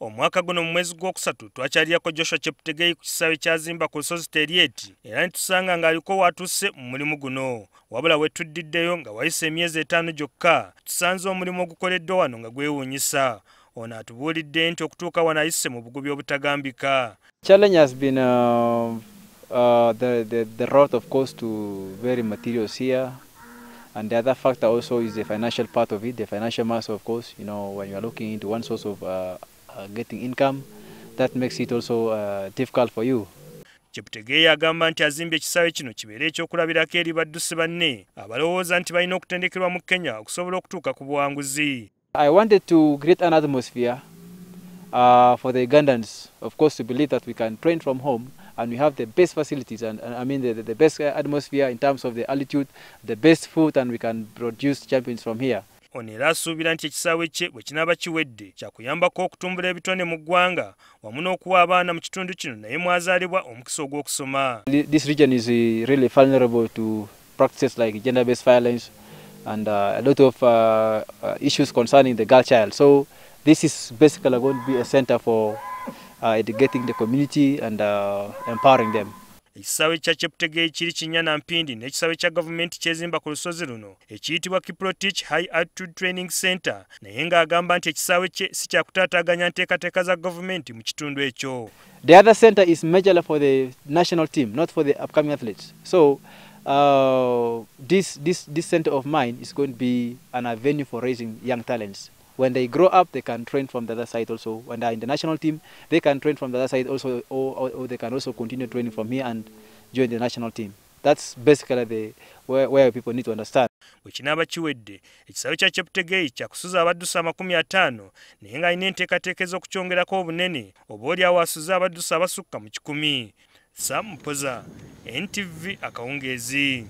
Omwaka guno mu mwezi gw'okusatu twakyalirako Joshua Cheptegei ku kisaawe kyazimba ku Nsozi Terieti era ne tusanga ng'aliko w'atuuse mu mulimu guno. Wabula we tudiddeyo nga wayise emyezi 5 gyokka, tusanze omulimu ogukoleddwa wano nga gwewuunyisa. Ono atubuulidde nti okutuuka wano ayise mu bugubi obutagambika. Challenge has been the route of course to very materials here, and the other factor also is the financial part of it, the financial mass of course. You know, when you are looking into one source of getting income, that makes it also difficult for you. Cheptegei agamba nti azimba ekisaawe kino kibeere ekyokulabirako eri baddusi banne abalowooza nti balina okutendekerwa mu Kenya okusobola okutuuka ku buwanguzi. I wanted to create an atmosphere for the Gandans, of course, to believe that we can train from home and we have the best facilities and I mean the best atmosphere in terms of the altitude, the best food, and we can produce champions from here. Onera subira nti ekisaawe kye bwe kinaaba kiwedde kyakuyambako okutumbula ebitone mu ggwanga wamu n'okuwa abaana mu kitundu kino naye mwazaalibwa omukisa ogw'okusoma. This region is really vulnerable to practices like gender-based violence and a lot of issues concerning the girl child. So this is basically going to be a center for educating the community and empowering them. Ekisaawe kya Cheptegei kiri Kinyana Mpindi n'ekisaawe kya gavumenti kyezimba ku lusozi luno ekiyitibwa Kipro Teach High Altitude Training Center, naye ng'agamba nti ekisaawe kye si kyakutaataaganya nteekateeka za gavumenti mu kitundu ekyo. The other center is majorly for the national team, not for the upcoming athletes. So this center of mine is going to be an avenue for raising young talents. When they grow up, they can train from the other side also. When they're in the national team, they can train from the other side also, or they can also continue training from here and join the national team. That's basically where people need to understand. Bwekinaba kiwedde, ekisaawe kya Cheptegei kyakusuza abaddusi 50 naye nga alina enteekateeka ez'okukyongerako obunene obaoli awasuza abaddusi abasukka mu 100. Sam Mpoza, NTV akawungeezi.